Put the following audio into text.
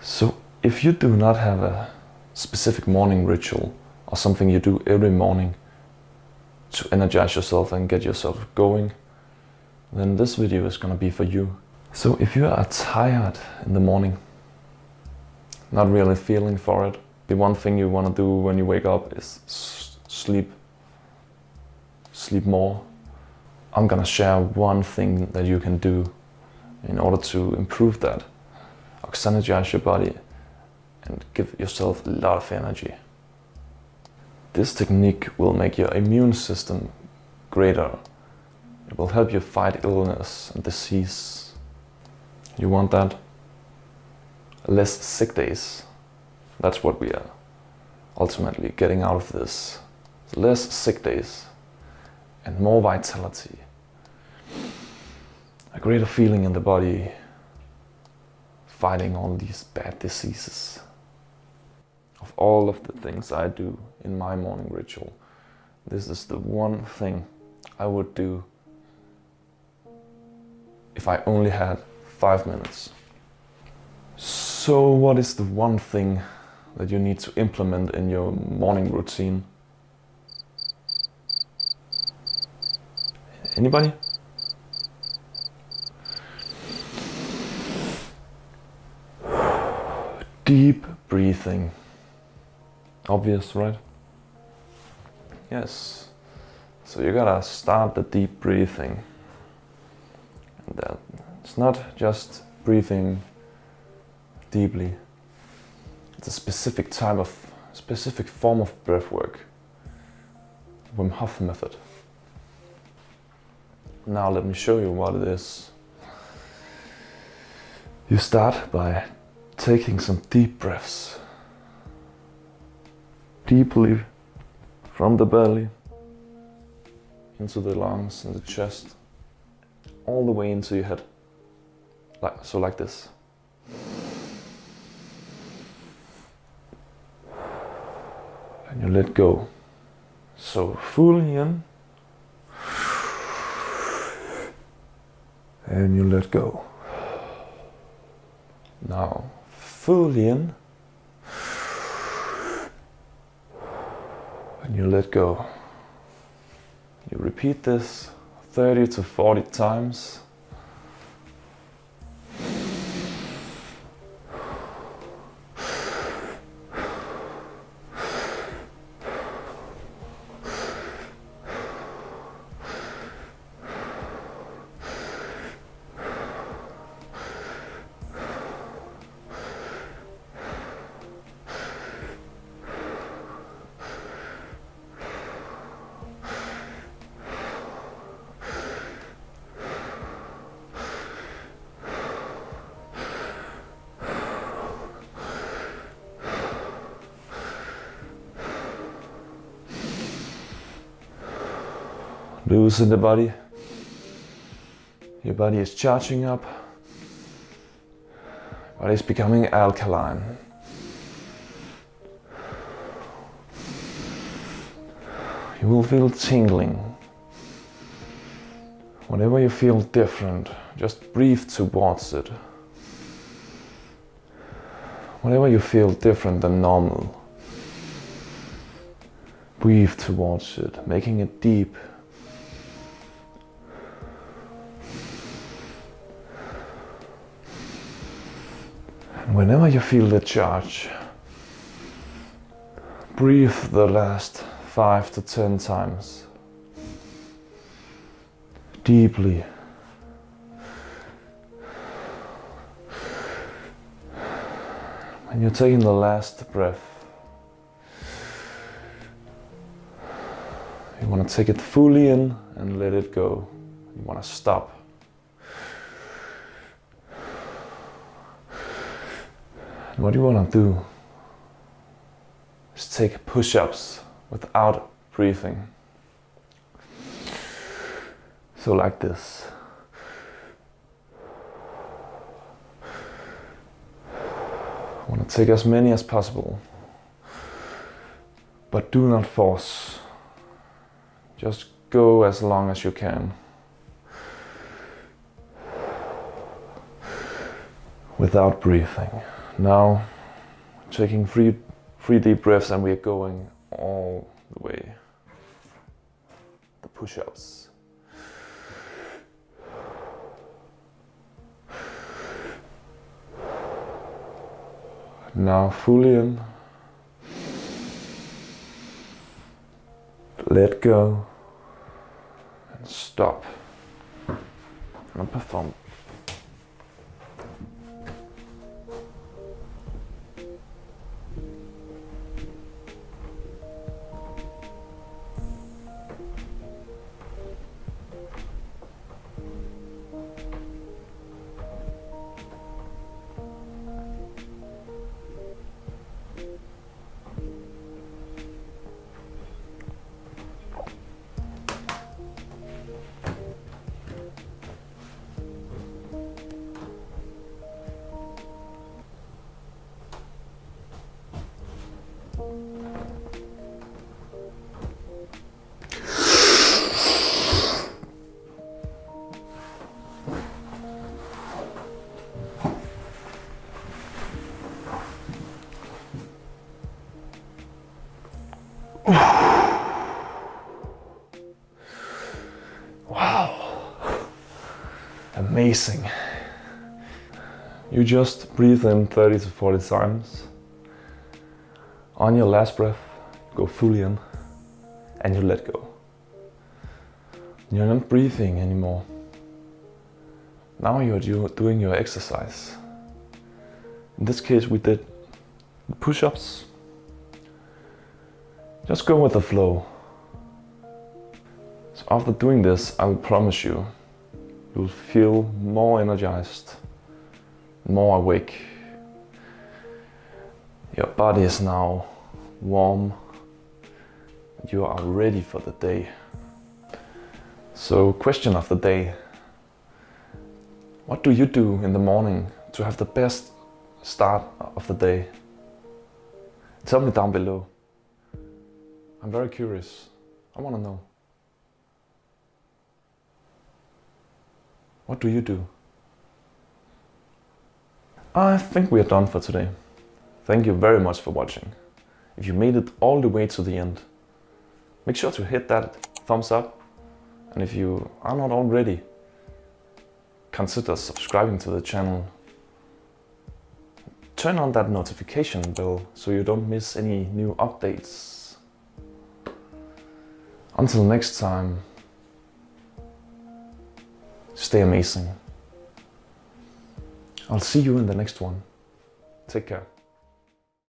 So if you do not have a specific morning ritual or something you do every morning to energize yourself and get yourself going, then this video is going to be for you. So if you are tired in the morning, not really feeling for it, the one thing you want to do when you wake up is sleep. Sleep more. I'm gonna share one thing that you can do in order to improve that, oxygenate your body and give yourself a lot of energy. This technique will make your immune system greater. It will help you fight illness and disease. You want that? Less sick days. That's what we are ultimately getting out of this. Less sick days and more vitality. A greater feeling in the body, fighting all these bad diseases. Of all of the things I do in my morning ritual, this is the one thing I would do if I only had 5 minutes. So what is the one thing that you need to implement in your morning routine? Anybody? Deep breathing. Obvious, right? Yes. So you gotta start the deep breathing. And that it's not just breathing deeply. It's a specific type of, specific form of breath work. Wim Hof Method. Now let me show you what it is. You start by taking some deep breaths. Deeply from the belly into the lungs and the chest, all the way into your head. Like this. And you let go. So fully in. And you let go. Now, fully in. And you let go. You repeat this 30 to 40 times. Loosen the body. Your body is charging up. Your body is becoming alkaline. You will feel tingling. Whenever you feel different, just breathe towards it. Whenever you feel different than normal, breathe towards it, making it deep. Whenever you feel the charge, breathe the last 5 to 10 times. Deeply. When you're taking the last breath, you want to take it fully in and let it go. You want to stop. What you want to do is take push-ups without breathing. So like this. I want to take as many as possible, but do not force. Just go as long as you can, without breathing. Now taking three deep breaths, and we are going all the way. The push-ups. Now fully in. Let go and stop. And perform. Amazing. You just breathe in 30 to 40 times. On your last breath, go fully in and you let go. You're not breathing anymore. Now you're doing your exercise. In this case, we did the push-ups. Just go with the flow. So after doing this, I will promise you, you'll feel more energized, more awake. Your body is now warm. You are ready for the day. So, question of the day. What do you do in the morning to have the best start of the day? Tell me down below. I'm very curious. I want to know. What do you do? I think we are done for today. Thank you very much for watching. If you made it all the way to the end, make sure to hit that thumbs up. And if you are not already, consider subscribing to the channel. Turn on that notification bell so you don't miss any new updates. Until next time, stay amazing. I'll see you in the next one. Take care.